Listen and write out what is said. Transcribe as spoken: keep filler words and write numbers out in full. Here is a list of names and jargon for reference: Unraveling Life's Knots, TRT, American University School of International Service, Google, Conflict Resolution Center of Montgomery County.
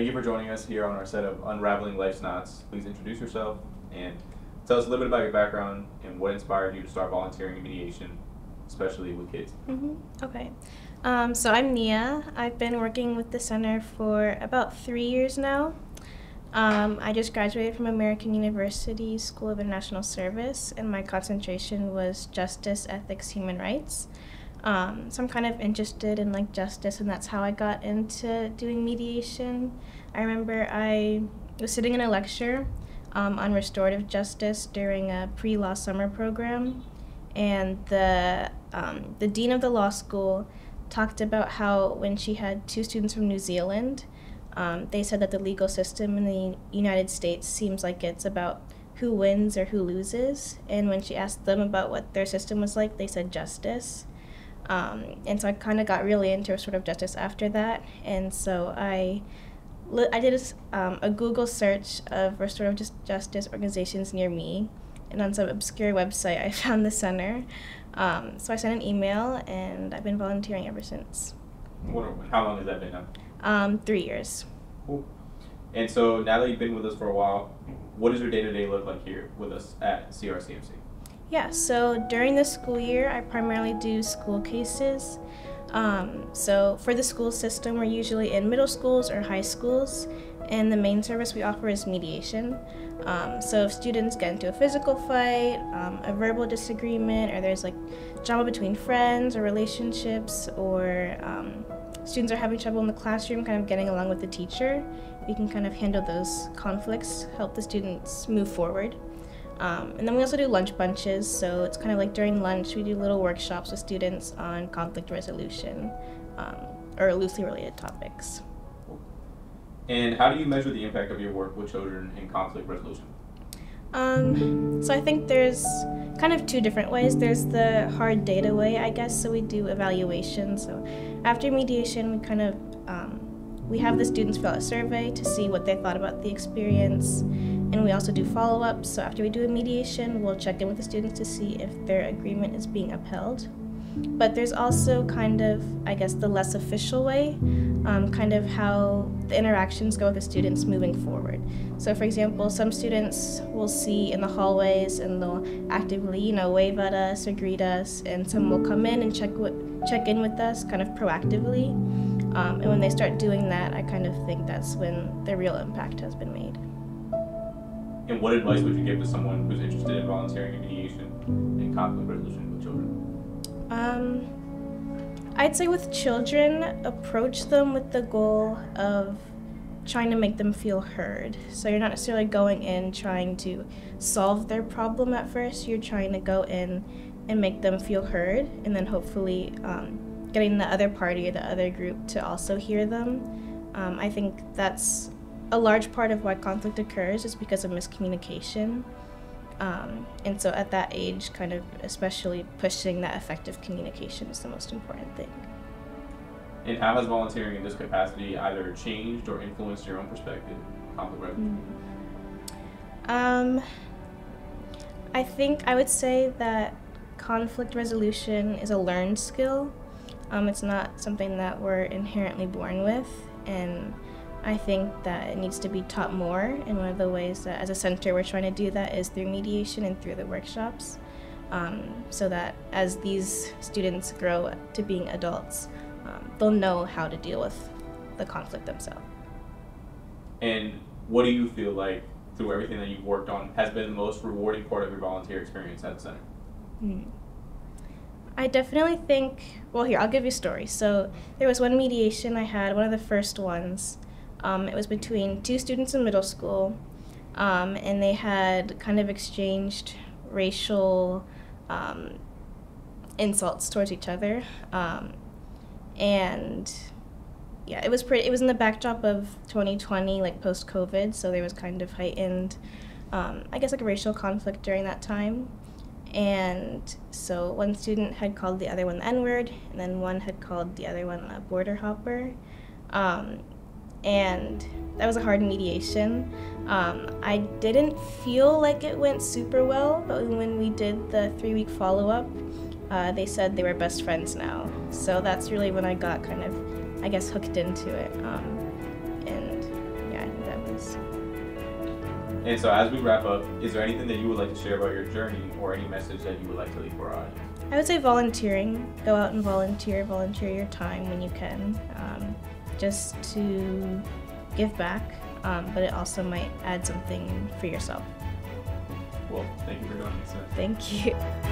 Thank you for joining us here on our set of Unraveling Life's Knots. Please introduce yourself and tell us a little bit about your background and what inspired you to start volunteering in mediation, especially with kids. Mm-hmm. Okay. Um, so I'm Nia. I've been working with the center for about three years now. Um, I just graduated from American University School of International Service, and my concentration was justice, ethics, human rights. Um, so I'm kind of interested in like justice, and that's how I got into doing mediation. I remember I was sitting in a lecture um, on restorative justice during a pre-law summer program, and the, um, the dean of the law school talked about how when she had two students from New Zealand, Um, they said that the legal system in the United States seems like it's about who wins or who loses. And when she asked them about what their system was like, they said justice. Um, and so I kind of got really into sort of justice after that. And so I, li I did a, um, a Google search of restorative just justice organizations near me. And on some obscure website, I found the center. Um, so I sent an email, and I've been volunteering ever since. Wonderful. How long has that been now? Um, three years. Cool. And so now that you've been with us for a while, what does your day-to-day look like here with us at C R C M C? Yeah, so during the school year, I primarily do school cases. Um, so for the school system, we're usually in middle schools or high schools, and the main service we offer is mediation. Um, so if students get into a physical fight, um, a verbal disagreement, or there's like drama between friends or relationships, or um, students are having trouble in the classroom kind of getting along with the teacher, we can kind of handle those conflicts, help the students move forward. Um, and then we also do lunch bunches, so it's kind of like during lunch we do little workshops with students on conflict resolution um, or loosely related topics. And how do you measure the impact of your work with children in conflict resolution? Um, so I think there's kind of two different ways. There's the hard data way, I guess, so we do evaluations. So after mediation, we kind of, um, we have the students fill out a survey to see what they thought about the experience, and we also do follow-ups. So after we do a mediation, we'll check in with the students to see if their agreement is being upheld. But there's also kind of, I guess, the less official way, um, kind of how the interactions go with the students moving forward. So for example, some students we'll see in the hallways and they'll actively, you know, wave at us or greet us, and some will come in and check, check in with us kind of proactively. Um, and when they start doing that, I kind of think that's when the real impact has been made. And what advice would you give to someone who's interested in volunteering in mediation and conflict resolution with children? Um, I'd say with children, approach them with the goal of trying to make them feel heard. So you're not necessarily going in trying to solve their problem at first, you're trying to go in and make them feel heard, and then hopefully um, getting the other party or the other group to also hear them. Um, I think that's a large part of why conflict occurs, is because of miscommunication. Um, and so at that age, kind of especially pushing that effective communication is the most important thing. And how has volunteering in this capacity either changed or influenced your own perspective on conflict resolution? Mm-hmm. Um, I think I would say that conflict resolution is a learned skill. Um, it's not something that we're inherently born with, and I think that it needs to be taught more, and one of the ways that as a center we're trying to do that is through mediation and through the workshops, um, so that as these students grow to being adults, um, they'll know how to deal with the conflict themselves. And what do you feel like, through everything that you've worked on, has been the most rewarding part of your volunteer experience at the center? Mm. I definitely think, well here, I'll give you a story. So there was one mediation I had, one of the first ones. Um, it was between two students in middle school, um, and they had kind of exchanged racial um, insults towards each other, um, and yeah, it was pretty. It was in the backdrop of twenty twenty, like post-COVID, so there was kind of heightened, um, I guess, like a racial conflict during that time. And so one student had called the other one the N-word, and then one had called the other one a border hopper. Um, and that was a hard mediation. Um, I didn't feel like it went super well, but when we did the three-week follow-up, uh, they said they were best friends now. So that's really when I got kind of, I guess, hooked into it. Um, and is. And so as we wrap up, is there anything that you would like to share about your journey or any message that you would like to leave for our audience? I would say volunteering. Go out and volunteer. Volunteer your time when you can, um, just to give back, um, but it also might add something for yourself. Well, thank you for joining us. Thank you.